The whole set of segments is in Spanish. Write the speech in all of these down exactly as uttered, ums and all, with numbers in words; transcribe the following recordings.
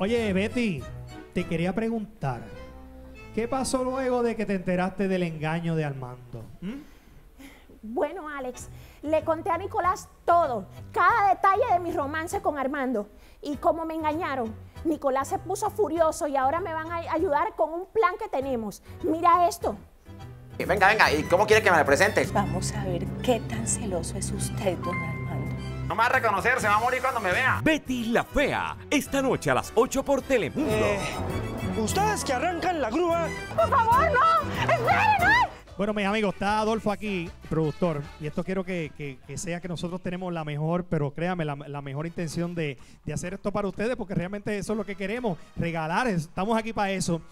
Oye, Betty, te quería preguntar, ¿qué pasó luego de que te enteraste del engaño de Armando? ¿Mm? Bueno, Alex, le conté a Nicolás todo, cada detalle de mi romance con Armando y cómo me engañaron. Nicolás se puso furioso y ahora me van a ayudar con un plan que tenemos. Mira esto. Venga, venga, ¿y cómo quiere que me la presente? Vamos a ver qué tan celoso es usted, don Armando. No me va a reconocer, se va a morir cuando me vea. Betty la Fea, esta noche a las ocho por Telemundo. Eh, Ustedes que arrancan la grúa. ¡Por favor, no! ¡Esperen! Bueno, mis amigos, está Adolfo aquí, productor, y esto quiero que, que, que sea que nosotros tenemos la mejor, pero créame, la, la mejor intención de, de hacer esto para ustedes, porque realmente eso es lo que queremos, regalar, estamos aquí para eso.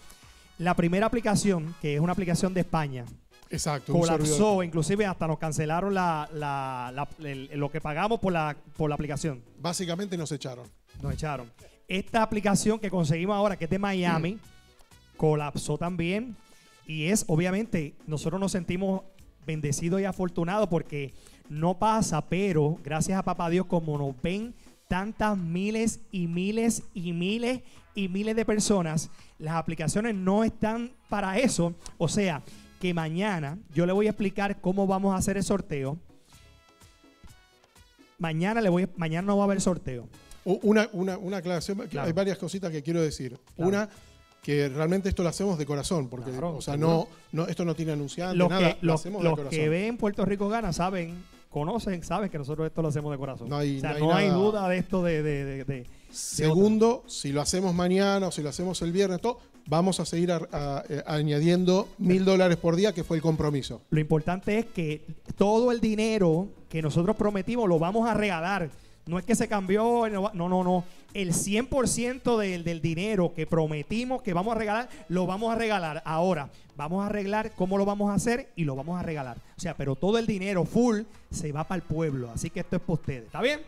La primera aplicación, que es una aplicación de España, exacto, colapsó, inclusive hasta nos cancelaron la, la, la, el, lo que pagamos por la, por la aplicación. Básicamente nos echaron. Nos echaron. Esta aplicación que conseguimos ahora, que es de Miami, mm. colapsó también. Y es, obviamente, nosotros nos sentimos bendecidos y afortunados porque no pasa, pero gracias a Papá Dios, como nos ven tantas miles y miles y miles y miles de personas, las aplicaciones no están para eso. O sea, que mañana yo le voy a explicar cómo vamos a hacer el sorteo. Mañana, le voy a, mañana no va a haber sorteo. Una, una, una aclaración, claro. Hay varias cositas que quiero decir. Claro. Una... que realmente esto lo hacemos de corazón, porque claro, o sea, no, no, esto no tiene anunciante, los nada, que, lo, lo hacemos los de corazón. Los que ven Puerto Rico Gana saben, conocen, saben que nosotros esto lo hacemos de corazón. No hay, o sea, no, no hay, hay duda de esto de... de, de, de Segundo, de si lo hacemos mañana o si lo hacemos el viernes, todo, vamos a seguir a, a, a, añadiendo mil dólares por día, que fue el compromiso. Lo importante es que todo el dinero que nosotros prometimos lo vamos a regalar. No es que se cambió, no, no, no. El cien por ciento del, del dinero que prometimos que vamos a regalar, lo vamos a regalar. Ahora, vamos a arreglar cómo lo vamos a hacer y lo vamos a regalar. O sea, pero todo el dinero full se va para el pueblo. Así que esto es para ustedes. ¿Está bien?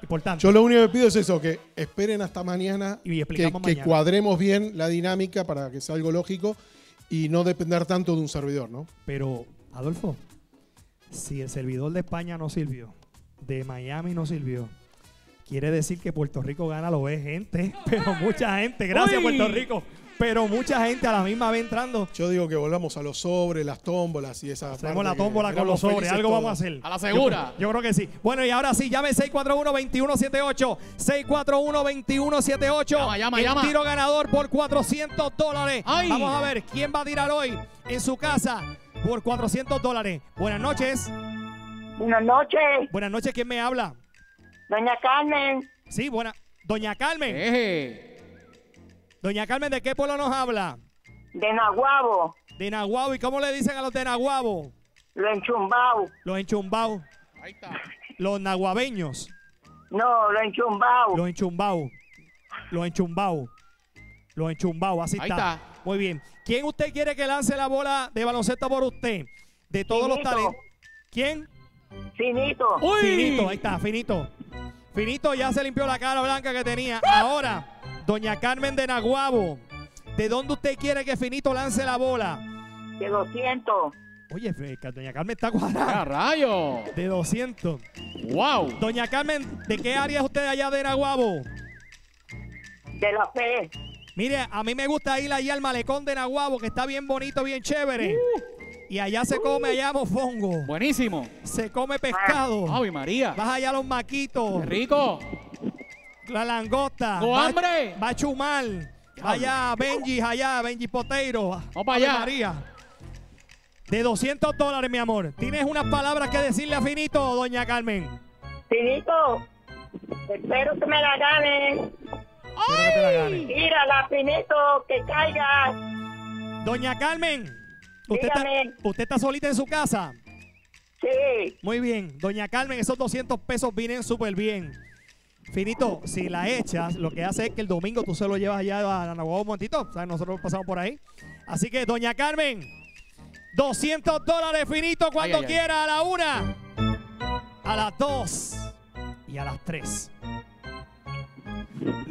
Importante. Yo lo único que pido es eso, que esperen hasta mañana, y que, mañana. que cuadremos bien la dinámica para que sea algo lógico y no depender tanto de un servidor, ¿no? Pero, Adolfo, si el servidor de España no sirvió, de Miami no sirvió, quiere decir que Puerto Rico Gana lo ve gente, pero mucha gente. Gracias, ¡uy! Puerto Rico. Pero mucha gente a la misma vez entrando. Yo digo que volvamos a los sobres, las tómbolas y esa. Hacemos la tómbola con los sobres, algo todos. Vamos a hacer. A la segura. Yo, yo creo que sí. Bueno, y ahora sí, llame seis cuatro uno, dos uno siete ocho. seis cuatro uno, dos uno siete ocho. Llama, llama, El llama. Tiro ganador por cuatrocientos dólares. Ay. Vamos a ver quién va a tirar hoy en su casa por cuatrocientos dólares. Buenas noches. Buenas noches. Buenas noches, ¿quién me habla? Doña Carmen. Sí, buena. Doña Carmen. Eje. Doña Carmen, ¿de qué pueblo nos habla? De Naguabo. De Naguabo. ¿Y cómo le dicen a los de Naguabo? Los enchumbados. Los enchumbados. Ahí está. Los naguabeños. No, los enchumbados. Los enchumbados. Los enchumbados. Los enchumbados. Así está. Ahí está. Muy bien. ¿Quién usted quiere que lance la bola de baloncesto por usted? De todos Finito. Los talentos. ¿Quién? Finito. Uy. Finito. Ahí está, Finito. Finito ya se limpió la cara blanca que tenía. Ahora, Doña Carmen de Naguabo, ¿de dónde usted quiere que Finito lance la bola? De doscientos. Oye, Doña Carmen está cuadrada. ¡Rayo! De doscientos. ¡Wow! Doña Carmen, ¿de qué área es usted allá de Naguabo? De la Fe. Mire, a mí me gusta ir allá al malecón de Naguabo, que está bien bonito, bien chévere. Uh. Y allá se come, allá mofongo. Buenísimo. Se come pescado. ¡Ay, María! Vas allá a los maquitos. Qué rico. La langosta. ¡No hambre! Va a chumar. Allá, Benji, allá, Benji Poteiro. Vamos para allá. María. De doscientos dólares, mi amor. ¿Tienes unas palabras que decirle a Finito, Doña Carmen? Finito, espero que me la ganes. Espero que te la ganes. Mírala, Finito, que caigas. Doña Carmen. ¿Usted está, ¿Usted está solita en su casa? Sí. Muy bien. Doña Carmen, esos doscientos pesos vienen súper bien. Finito, si la echas, lo que hace es que el domingo tú se lo llevas allá a Naguabo un momentito. ¿Sabes? Nosotros pasamos por ahí. Así que, Doña Carmen, doscientos dólares, Finito, cuando ay, ay, quiera, ay. A la una, a las dos y a las tres.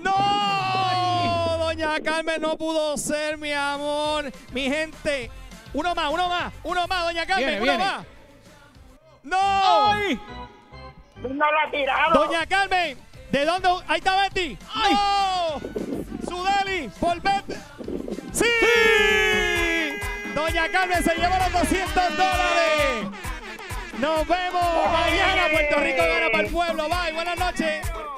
¡No! Ay. Doña Carmen no pudo ser, mi amor. Mi gente... Uno más, uno más, uno más, Doña Carmen, viene, uno viene. Más. ¡No! ¡Ay! ¡No la tiraron! Doña Carmen, ¿de dónde? ¡Ahí está Betty! ¡Ay! ¡No! ¡Su sí, por Betty. ¡Sí! ¡Sí! Doña Carmen se lleva los doscientos dólares. Nos vemos mañana. Puerto Rico gana para el pueblo. Bye, buenas noches.